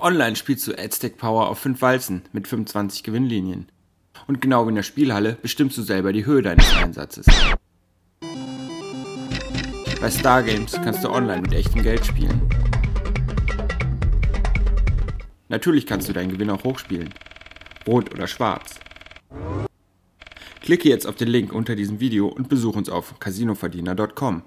Auch online spielst du Aztec Power auf 5 Walzen mit 25 Gewinnlinien. Und genau wie in der Spielhalle bestimmst du selber die Höhe deines Einsatzes. Bei Stargames kannst du online mit echtem Geld spielen. Natürlich kannst du deinen Gewinn auch hochspielen. Rot oder schwarz. Klicke jetzt auf den Link unter diesem Video und besuch uns auf Casinoverdiener.com.